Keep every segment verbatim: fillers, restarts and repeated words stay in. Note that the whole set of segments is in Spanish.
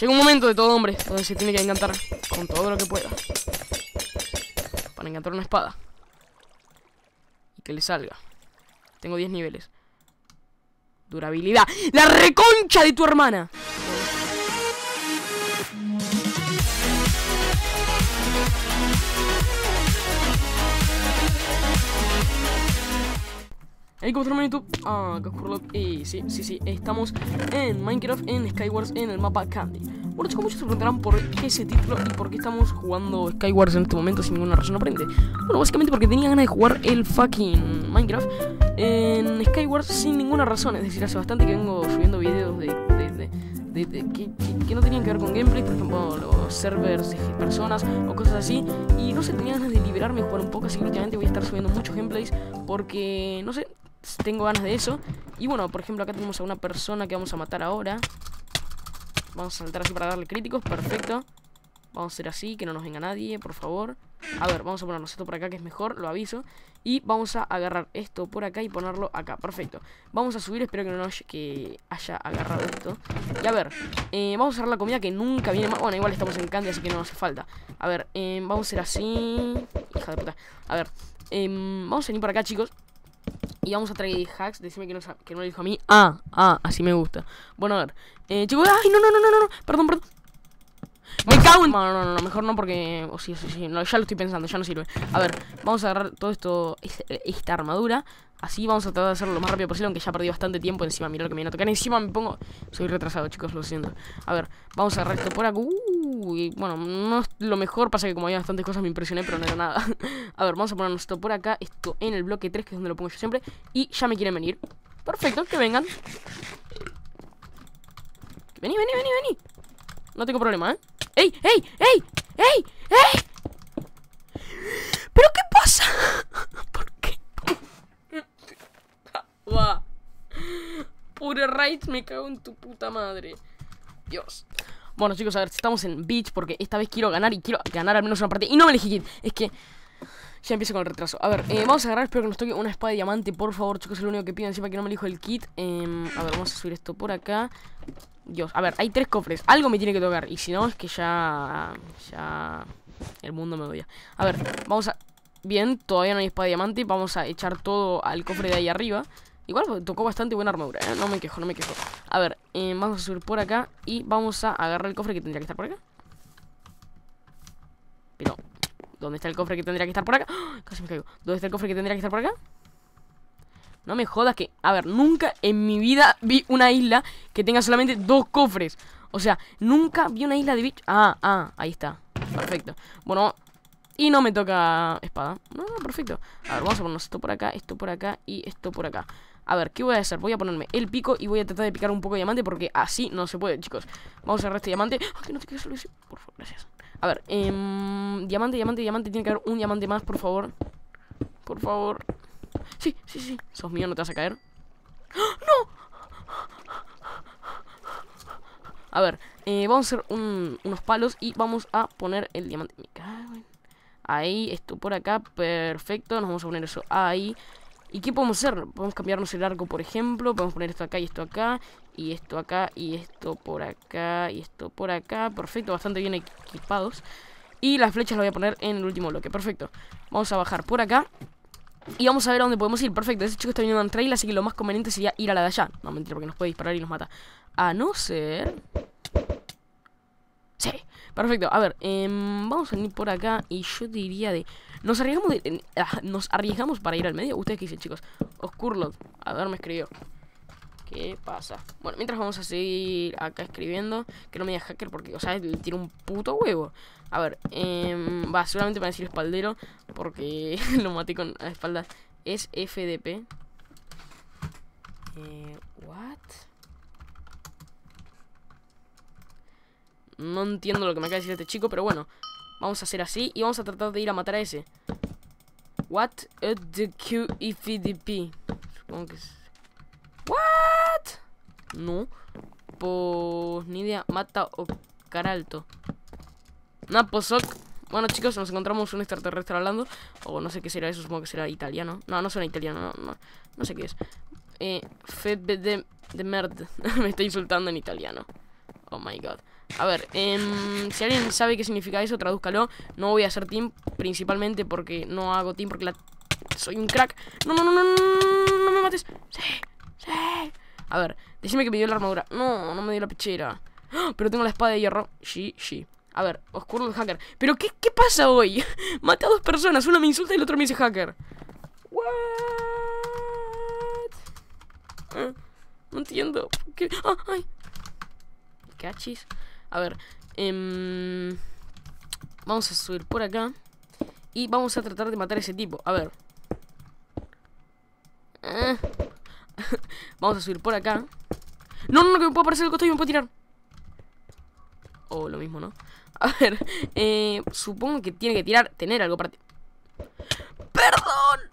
Llega un momento de todo hombre donde se tiene que encantar con todo lo que pueda para encantar una espada y que le salga. Tengo diez niveles. Durabilidad. ¡La reconcha de tu hermana! Ahí como en YouTube, ah, Oscurlod. Y sí, sí, sí, estamos en Minecraft, en SkyWars, en el mapa Candy. Bueno chicos, muchos se preguntarán por qué ese título y por qué estamos jugando SkyWars en este momento sin ninguna razón aparente. Bueno, básicamente porque tenía ganas de jugar el fucking Minecraft en SkyWars sin ninguna razón. Es decir, hace bastante que vengo subiendo videos de... de, de, de, de que, que, que no tenían que ver con gameplay, por ejemplo, los servers de personas o cosas así. Y no sé, tenía ganas de liberarme y jugar un poco, así que últimamente voy a estar subiendo muchos gameplays porque, no sé... tengo ganas de eso. Y bueno, por ejemplo, acá tenemos a una persona que vamos a matar ahora. Vamos a saltar así para darle críticos. Perfecto. Vamos a hacer así, que no nos venga nadie, por favor. A ver, vamos a ponernos esto por acá, que es mejor, lo aviso. Y vamos a agarrar esto por acá y ponerlo acá, perfecto. Vamos a subir, espero que no haya, que haya agarrado esto. Y a ver, eh, vamos a agarrar la comida que nunca viene más. Bueno, igual estamos en Candy, así que no hace falta. A ver, eh, vamos a hacer así. Hija de puta. A ver, eh, vamos a venir por acá, chicos. Y vamos a traer hacks, decime que no, que no lo dijo a mí. Ah, ah, así me gusta. Bueno, a ver, eh, chicos, ay, no, no, no, no, no, perdón, perdón. Me cago en... No, no, no, no, mejor no porque... Oh, sí, sí, sí, no, ya lo estoy pensando, ya no sirve. A ver, vamos a agarrar todo esto, esta, esta armadura. Así vamos a tratar de hacerlo lo más rápido posible, aunque ya perdí bastante tiempo. Encima, mirá lo que me viene a tocar, encima me pongo... Soy retrasado, chicos, lo siento. A ver, vamos a agarrar esto por acá. Uy, bueno, no es lo mejor, pasa que como había bastantes cosas me impresioné, pero no era nada. A ver, vamos a ponernos esto por acá, esto en el bloque tres, que es donde lo pongo yo siempre. Y ya me quieren venir. Perfecto, que vengan. Vení, vení, vení, vení. No tengo problema, ¿eh? ¡Ey! ¡Ey! ¡Ey! ¡Ey! ¡Ey! ¿Pero qué pasa? ¿Por qué? Wow. Pure raid, me cago en tu puta madre. Dios. Bueno chicos, a ver, estamos en Beach porque esta vez quiero ganar y quiero ganar al menos una parte. Y no me elegí kit, es que... ya empiezo con el retraso. A ver, eh, vamos a agarrar, espero que nos toque una espada de diamante, por favor, chicos, es lo único que pido, encima que no me elijo el kit. eh, A ver, vamos a subir esto por acá. Dios, a ver, hay tres cofres, algo me tiene que tocar. Y si no, es que ya... ya... el mundo me odia. A ver, vamos a... bien, todavía no hay espada de diamante, vamos a echar todo al cofre de ahí arriba. Igual tocó bastante buena armadura, ¿eh? No me quejo, no me quejo. A ver, eh, vamos a subir por acá y vamos a agarrar el cofre que tendría que estar por acá. Pero... ¿dónde está el cofre que tendría que estar por acá? ¡Oh! Casi me caigo. ¿Dónde está el cofre que tendría que estar por acá? No me jodas que... a ver, nunca en mi vida vi una isla que tenga solamente dos cofres. O sea, nunca vi una isla de bicho. Ah, ah, ahí está. Perfecto. Bueno, y no me toca espada. No, no, perfecto. A ver, vamos a ponernos esto por acá, esto por acá y esto por acá. A ver, ¿qué voy a hacer? Voy a ponerme el pico y voy a tratar de picar un poco de diamante porque así no se puede, chicos. Vamos a agarrar este diamante. ¡Ah, que no te quede solución! Por favor, gracias. A ver, eh, diamante, diamante, diamante. Tiene que haber un diamante más, por favor. Por favor. Sí, sí, sí. Sos mío, no te vas a caer. ¡No! A ver, eh, vamos a hacer un, unos palos y vamos a poner el diamante. Me cago en... ahí, esto por acá. Perfecto, nos vamos a poner eso ahí. ¿Y qué podemos hacer? Podemos cambiarnos el arco, por ejemplo. Podemos poner esto acá y esto acá. Y esto acá, y esto por acá. Y esto por acá, perfecto, bastante bien equipados. Y las flechas las voy a poner en el último bloque, perfecto. Vamos a bajar por acá y vamos a ver a dónde podemos ir, perfecto. Ese chico está viniendo en trail, así que lo más conveniente sería ir a la de allá. No, mentira, porque nos puede disparar y nos mata. A no ser... sí, perfecto. A ver, eh, vamos a venir por acá y yo diría de... Nos arriesgamos de... eh, nos arriesgamos para ir al medio. ¿Ustedes qué dicen, chicos? Oscurlod, a ver, me escribió. ¿Qué pasa? Bueno, mientras vamos a seguir acá escribiendo. Que no me diga hacker porque, o sea, le tiro un puto huevo. A ver, eh, va, seguramente para decir espaldero porque lo maté con la espalda. Es F D P. Eh, what? No entiendo lo que me acaba de decir este chico, pero bueno. Vamos a hacer así y vamos a tratar de ir a matar a ese. What at the Q F D P. Supongo que es... what? No. Pues ni idea. Mata o caralto. Naposoc. Bueno chicos, nos encontramos un extraterrestre hablando. O no sé qué será eso, supongo que será italiano. No, no suena italiano, no, no, no sé qué es. Eh, Febe de, de merda. Me está insultando en italiano. Oh my god. A ver, eh, si alguien sabe qué significa eso, tradúzcalo. No voy a hacer team, principalmente porque no hago team, porque la... soy un crack. No, no, no, no, no, no, no me mates. Sí, sí. A ver, decime que me dio la armadura. No, no me dio la pechera. ¡Oh! Pero tengo la espada de hierro. Sí, sí. A ver, Oscurlod hacker. ¿Pero qué, qué pasa hoy? Maté a dos personas, uno me insulta y el otro me dice hacker. What? Eh, no entiendo. ¿Qué? Ah, ay. Cachis. A ver, eh, vamos a subir por acá y vamos a tratar de matar a ese tipo. A ver, eh. Vamos a subir por acá. No, no, no, que me puedo aparecer del costado y me puedo tirar. O oh, lo mismo, ¿no? A ver, eh, supongo que tiene que tirar, tener algo para ti. ¡Perdón!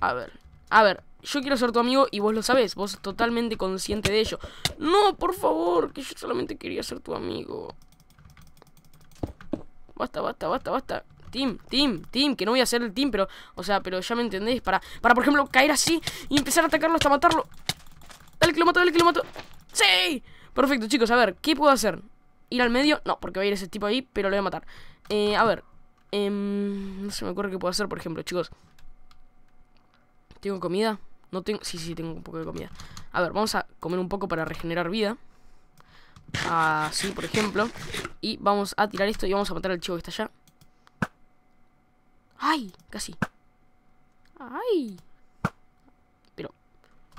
A ver, a ver, yo quiero ser tu amigo y vos lo sabés, vos sos totalmente consciente de ello. No, por favor, que yo solamente quería ser tu amigo. Basta, basta, basta, basta. Team, team, team, que no voy a hacer el team, pero, o sea, pero ya me entendés, para, para por ejemplo, caer así y empezar a atacarlo hasta matarlo. Dale que lo mato, dale que lo mato. ¡Sí! Perfecto, chicos, a ver, ¿qué puedo hacer? ¿Ir al medio? No, porque va a ir ese tipo ahí, pero lo voy a matar. Eh, a ver, eh, no se me ocurre qué puedo hacer, por ejemplo, chicos. ¿Tengo comida? No tengo... Sí, sí, tengo un poco de comida. A ver, vamos a comer un poco para regenerar vida. Así, por ejemplo. Y vamos a tirar esto y vamos a matar al chico que está allá. ¡Ay! Casi. ¡Ay! Pero...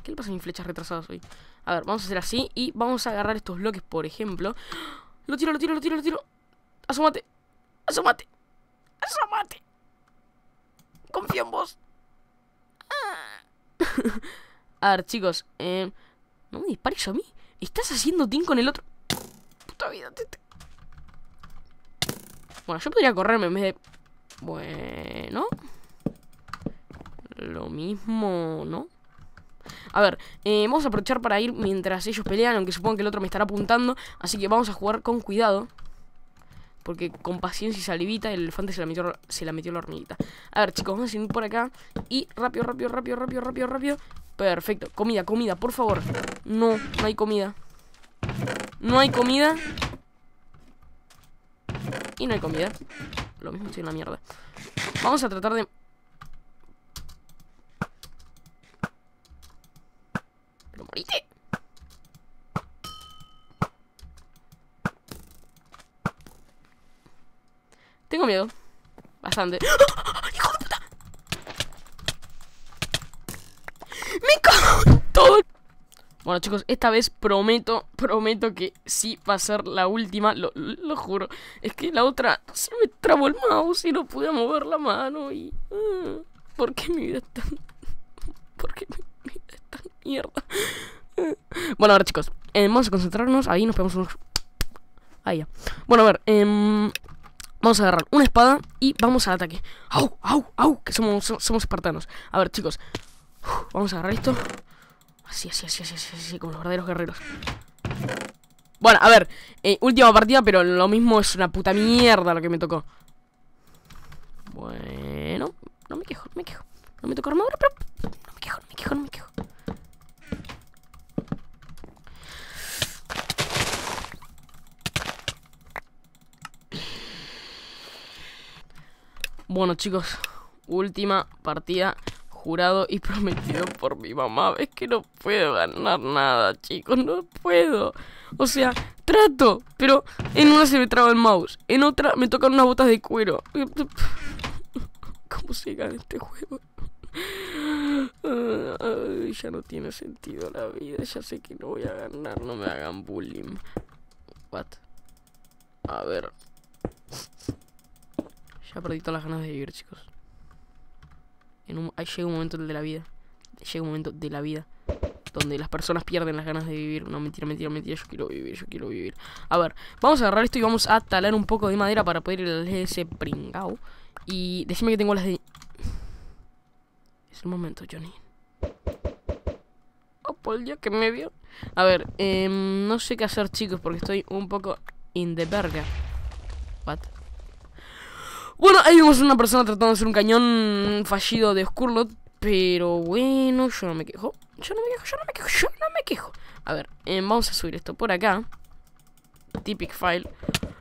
¿qué le pasa a mis flechas retrasadas hoy? A ver, vamos a hacer así y vamos a agarrar estos bloques, por ejemplo. ¡Lo tiro, lo tiro, lo tiro, lo tiro! ¡Asómate! ¡Asómate! ¡Asómate! ¡Confío en vos! A ver, chicos, eh, no me dispares a mí. Estás haciendo team con el otro. Puta vida. Te, te... Bueno, yo podría correrme en vez de... Bueno, lo mismo, ¿no? A ver, eh, vamos a aprovechar para ir mientras ellos pelean, aunque supongo que el otro me estará apuntando. Así que vamos a jugar con cuidado, porque con paciencia y salivita el elefante se la metió, se la metió la hormiguita. A ver, chicos, vamos a ir por acá. Y rápido, rápido, rápido, rápido, rápido, rápido. Perfecto. Comida, comida, por favor. No, no hay comida. No hay comida. Y no hay comida. Lo mismo, estoy en la mierda. Vamos a tratar de... Pero morite. Tengo miedo. Bastante. ¡Oh! ¡Hijo de puta! ¡Me cago en todo! Bueno, chicos, esta vez prometo, prometo que sí va a ser la última. Lo, lo juro. Es que la otra se me trabó el mouse y no pude mover la mano. Y... ¿por qué mi vida es tan... ¿por qué mi vida es tan mierda? Bueno, a ver, chicos. Eh, vamos a concentrarnos. Ahí nos pegamos unos... Ahí ya. Bueno, a ver. Eh... Vamos a agarrar una espada y vamos al ataque. ¡Au! ¡Au! ¡Au! Que somos, so, somos espartanos. A ver, chicos. Uf, vamos a agarrar esto. Así, así, así, así, así, así, como los verdaderos guerreros. Bueno, a ver. Eh, última partida, pero lo mismo es una puta mierda lo que me tocó. Bueno. No me quejo, no me quejo. No me tocó armadura, pero... No me quejo, no me quejo, no me quejo. Bueno, chicos, última partida, jurado y prometido por mi mamá. Es que no puedo ganar nada, chicos, no puedo. O sea, trato, pero en una se me traba el mouse, en otra me tocan unas botas de cuero. ¿Cómo se gana este juego? Ay, ya no tiene sentido la vida, ya sé que no voy a ganar, no me hagan bullying. What? A ver... Ya perdí todas las ganas de vivir, chicos. En un, ahí llega un momento de la vida. Llega un momento de la vida donde las personas pierden las ganas de vivir. No, mentira, mentira, mentira. Yo quiero vivir, yo quiero vivir. A ver, vamos a agarrar esto y vamos a talar un poco de madera para poder ir al ese pringao. Y decime que tengo las de... Es el momento, Johnny. Oh, por el día que me vio. A ver, eh, no sé qué hacer, chicos, porque estoy un poco in the burger. What? Bueno, ahí vimos una persona tratando de hacer un cañón fallido de Oscurlod, Pero bueno, yo no me quejo. Yo no me quejo, yo no me quejo, yo no me quejo. A ver, eh, vamos a subir esto por acá. Typic file.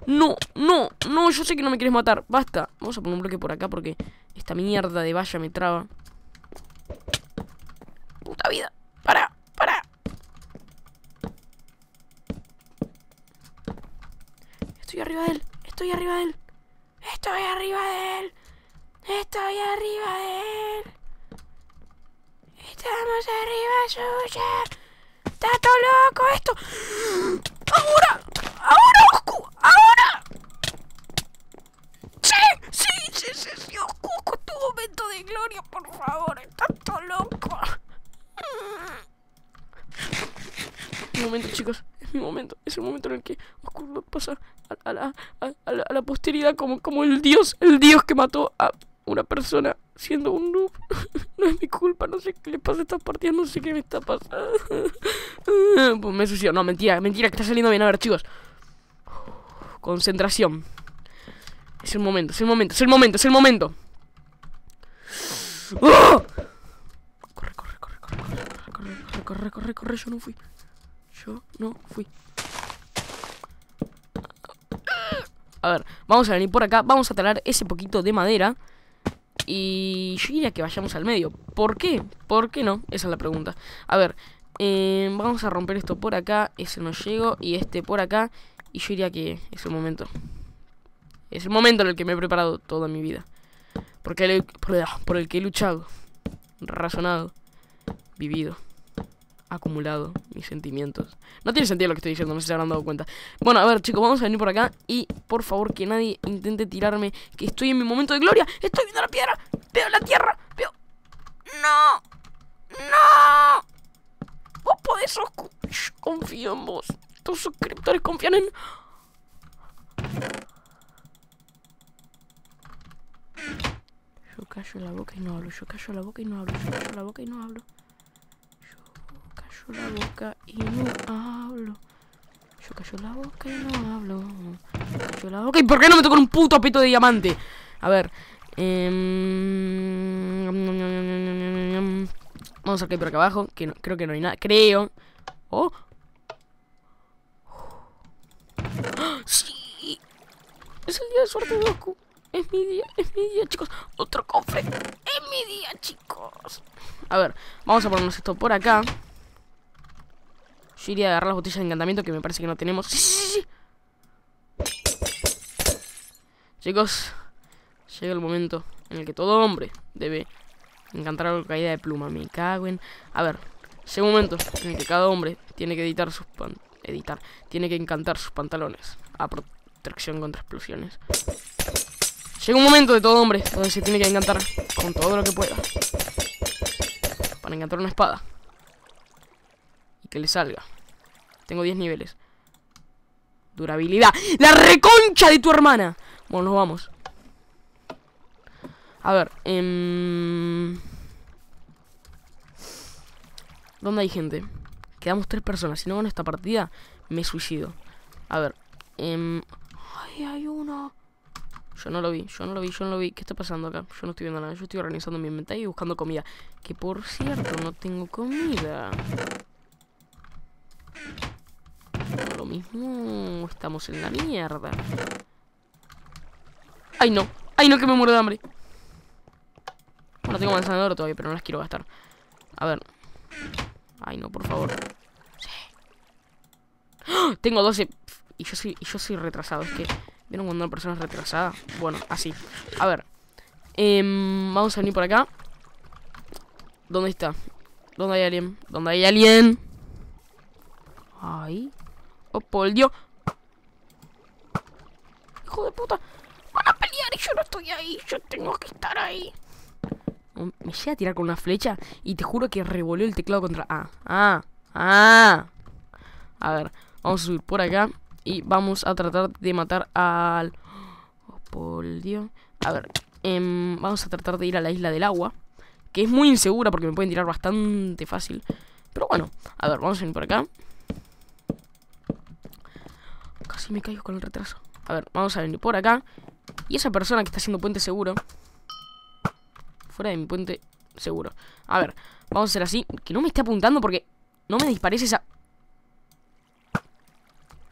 No, no, no, yo sé que no me quieres matar. Basta. Vamos a poner un bloque por acá porque esta mierda de valla me traba. Puta vida. Para, para. Estoy arriba de él. Estoy arriba de él. Estoy arriba de él. Estoy arriba de él. Estamos arriba suya. Está todo loco esto. Ahora. Ahora, Oscu. Ahora. Sí, sí, sí, sí, sí. Oscu, tu momento de gloria, por favor. Está todo loco. Es mi momento, chicos. Es mi momento. Es el momento en el que Oscurlod pasa a, a, la, a, a, la, a la posteridad como, como el dios. El dios que mató a una persona siendo un noob. No es mi culpa, no sé qué le pasa a estas partidas, no sé qué me está pasando. Pues me sucio. No, mentira, mentira, que está saliendo bien. A ver, chicos. Concentración. Es el momento, es el momento, es el momento, es el momento. ¡Oh! Corre, corre, corre, corre, corre, corre, corre, corre, corre, corre, yo no fui. Yo no fui. A ver, vamos a venir por acá, vamos a talar ese poquito de madera. Y yo diría que vayamos al medio. ¿Por qué? ¿Por qué no? Esa es la pregunta. A ver, eh, vamos a romper esto por acá. Ese no llego. Y este por acá. Y yo diría que es el momento. Es el momento en el que me he preparado toda mi vida. Porque el, por, el, por el que he luchado, razonado, vivido, acumulado mis sentimientos. No tiene sentido lo que estoy diciendo, no sé si se habrán dado cuenta. Bueno, a ver, chicos, vamos a venir por acá. Y por favor que nadie intente tirarme, que estoy en mi momento de gloria. Estoy viendo la piedra, veo la tierra, veo... ¡No! ¡No! Vos podés, Oscu. Yo confío en vos. Tus suscriptores confían en... Yo callo la boca y no hablo, yo callo la boca y no hablo, yo callo la boca y no hablo. Yo callo la boca y no hablo. Yo callo la boca y no hablo. Yo callo la boca. ¿Y por qué no me tocó un puto pito de diamante? A ver. Eh... Vamos a caer por acá abajo. Que no, creo que no hay nada. Creo. ¡Oh! ¡Sí! Es el día de suerte de Goku. Es mi día, es mi día, chicos. Otro cofre. Es mi día, chicos. A ver, vamos a ponernos esto por acá. Yo iría a agarrar las botellas de encantamiento, que me parece que no tenemos. Sí, sí, sí. Chicos, llega el momento en el que todo hombre debe encantar algo de caída de pluma. Me cago en... A ver, llega un momento en el que cada hombre tiene que editar sus pan... Editar. Tiene que encantar sus pantalones a protección contra explosiones. Llega un momento de todo hombre donde se tiene que encantar con todo lo que pueda para encantar una espada y que le salga. Tengo diez niveles. Durabilidad. ¡La reconcha de tu hermana! Bueno, nos vamos. A ver, em... ¿dónde hay gente? Quedamos tres personas. Si no gano esta partida, me suicido. A ver, em... ¡ay, hay uno! Yo no lo vi, yo no lo vi, yo no lo vi. ¿Qué está pasando acá? Yo no estoy viendo nada. Yo estoy organizando mi inventario y buscando comida. Que por cierto, no tengo comida. No, lo mismo. Estamos en la mierda. ¡Ay, no! ¡Ay, no, que me muero de hambre! Bueno, tengo manzana de oro todavía, pero no las quiero gastar. A ver. ¡Ay, no, por favor! Sí. ¡Oh! Tengo doce. Y yo soy, y yo soy retrasado, es que... ¿Vieron cuando una persona es retrasada? Bueno, así. A ver. Eh, vamos a venir por acá. ¿Dónde está? ¿Dónde hay alguien? ¿Dónde hay alguien? Ay. Oh, por Dios. Hijo de puta. Van a pelear y yo no estoy ahí. Yo tengo que estar ahí. Me llega a tirar con una flecha y te juro que revolvió el teclado contra... Ah, ah, ah. A ver. Vamos a subir por acá. Y vamos a tratar de matar al... Oh, por Dios. A ver, em, vamos a tratar de ir a la isla del agua, que es muy insegura porque me pueden tirar bastante fácil. Pero bueno, a ver, vamos a ir por acá. Casi me caigo con el retraso. A ver, vamos a venir por acá. Y esa persona que está haciendo puente seguro, fuera de mi puente seguro. A ver, vamos a hacer así. Que no me esté apuntando porque no me dispares esa...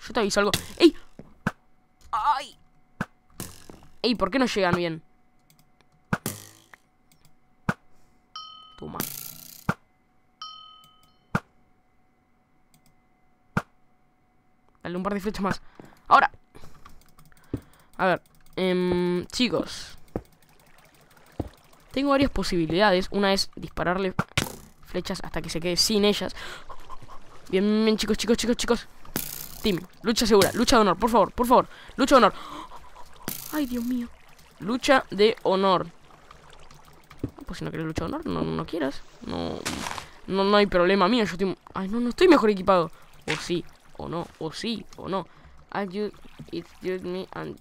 Yo te aviso algo. ¡Ey! ¡Ay! ¡Ey! ¿Por qué no llegan bien? Toma. Dale un par de flechas más. ¡Ahora! A ver, eh, chicos, tengo varias posibilidades. Una es dispararle flechas hasta que se quede sin ellas. Bien, bien, chicos, chicos, chicos, chicos. Team, lucha segura, lucha de honor, por favor, por favor. Lucha de honor. Ay, Dios mío. Lucha de honor. Pues si no quieres lucha de honor, no, no quieras. No, no, no hay problema mío. Yo estoy... Ay, no, no estoy mejor equipado. O sí, o no, o sí, o no. Ayúdame, excuse me and...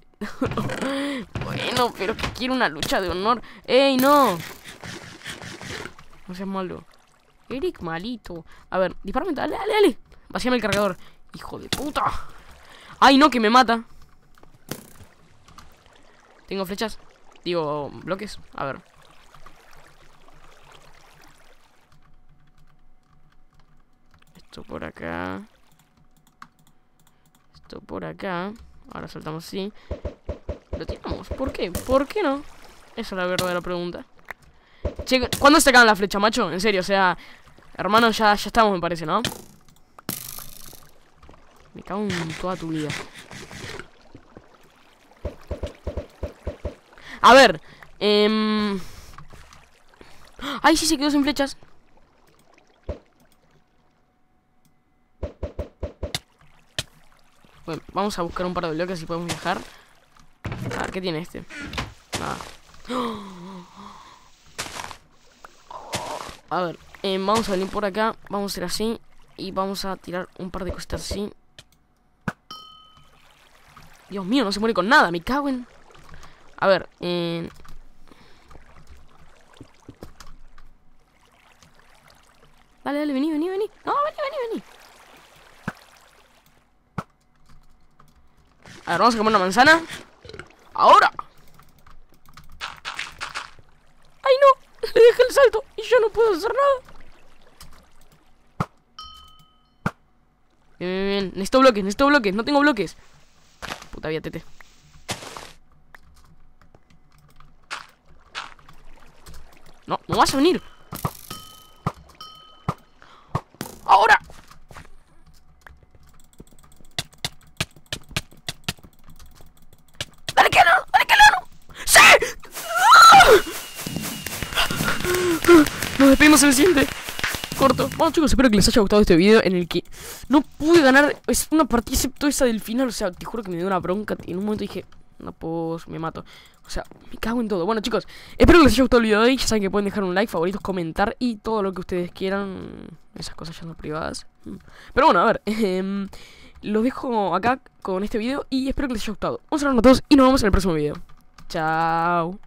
Bueno, pero que quiero una lucha de honor. ¡Ey, no! No seas malo, Eric, malito. A ver, dispárame, dale, dale, dale. Vacíame el cargador. ¡Hijo de puta! ¡Ay, no, que me mata! ¿Tengo flechas? Digo, bloques. A ver. Esto por acá. Esto por acá. Ahora soltamos así. Lo tiramos. ¿Por qué? ¿Por qué no? Esa es la verdadera pregunta. Che, ¿cuándo se acaban las flechas, macho? En serio, o sea... Hermano, ya, ya estamos, me parece, ¿no? Me cago en toda tu vida. A ver. Eh... Ay, sí, se quedó sin flechas. Bueno, vamos a buscar un par de bloques y podemos viajar. A ver, ¿qué tiene este? Nada. A ver, eh, vamos a venir por acá. Vamos a ir así. Y vamos a tirar un par de cositas así. Dios mío, no se muere con nada. Me cago en... A ver, eh... Dale, dale, vení, vení, vení. No, vení, vení, vení. A ver, vamos a comer una manzana. ¡Ahora! ¡Ay, no! Le dejé el salto y yo no puedo hacer nada. Bien, bien, bien. Necesito bloques, necesito bloques. No tengo bloques. Puta vida, tete. No, no vas a venir. ¡Ahora! Nos despedimos en el siguiente corto. Bueno, chicos, espero que les haya gustado este video en el que no pude ganar. Es una partida excepto esa del final. O sea, te juro que me dio una bronca. En un momento dije, no, pues me mato. O sea, me cago en todo. Bueno, chicos, espero que les haya gustado el video de hoy. Ya saben que pueden dejar un like, favoritos, comentar y todo lo que ustedes quieran. Esas cosas ya no privadas. Pero bueno, a ver, eh, los dejo acá con este video y espero que les haya gustado. Un saludo a todos y nos vemos en el próximo video. Chao.